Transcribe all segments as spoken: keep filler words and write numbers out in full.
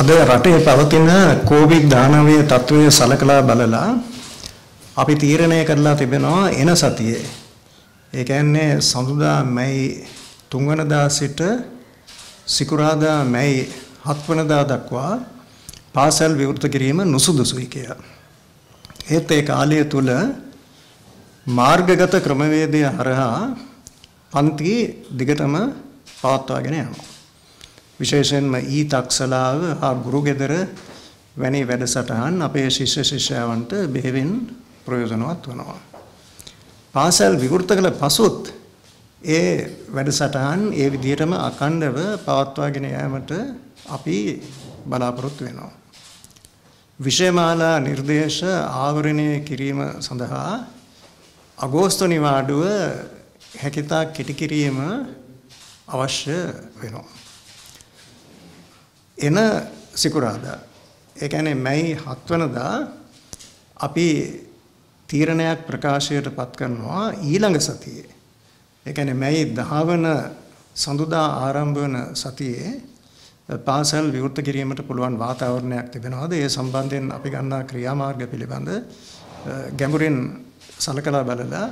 අද රටේ පවතින කෝවිඩ් දානවයේ තත්වයේ සලකලා බලලා අපි තීරණය කරලා තිබෙනවා එන සතියේ ඒ කියන්නේ සඳුදා මැයි තුන් වෙනිදා සිට සිකුරාදා මැයි හත් වෙනිදා දක්වා පාසල් විවෘත කිරීම නුසුදුසුයි කියලා. ඒත් ඒ කාලය තුල මාර්ගගත ක්‍රමවේදය හරහා පන්ති දිගටම පවත්වාගෙන යනවා. විශේෂයෙන්ම ඊ තක්සලාව හා ගුරුගෙදර වැනි වැඩසටහන් අපේ ශිෂ්‍ය ශිෂ්‍යාවන්ට බෙහෙවින් ප්‍රයෝජනවත් වෙනවා. පාසල් විවෘත කළ පසුත් ඒ වැඩසටහන් ඒ විදිහටම අඛණ්ඩව පවත්වාගෙන යාමට අපි බලාපොරොත්තු වෙනවා. විෂයමාලා නිර්දේශ ආවරණය කිරීම සඳහා අගෝස්තු නිවාඩුව හැකිතා කෙටි කිරීම අවශ්‍ය වෙනවා. එන සිකුරාදා ඒ කියන්නේ මැයි හත් වෙනිදා අපි තීරණයක් ප්‍රකාශයට පත් කරනවා ඊළඟ සතියේ. ඒ කියන්නේ මැයි දහ වෙනිදා සඳුදා ආරම්භ වන සතියේ පාසල් විවෘත කිරීමට පුළුවන් වාතාවරණයක් තිබෙනවාද? ඒ සම්බන්ධයෙන් අපි ගන්නා ක්‍රියාමාර්ග පිළිබඳ ගැඹුරින් සලකලා බලලා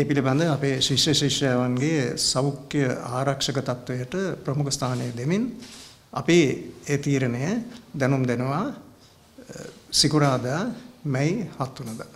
ඒ පිළිබඳ අපේ ශිෂ්‍ය ශිෂ්‍යාවන්ගේ සෞඛ්‍ය ආරක්ෂක තත්වයට ප්‍රමුඛ ස්ථානය දෙමින් අපි ඒ තීරණය දැනුම් දෙනවා සිකුරාදා මැයි හත් වෙනිදා.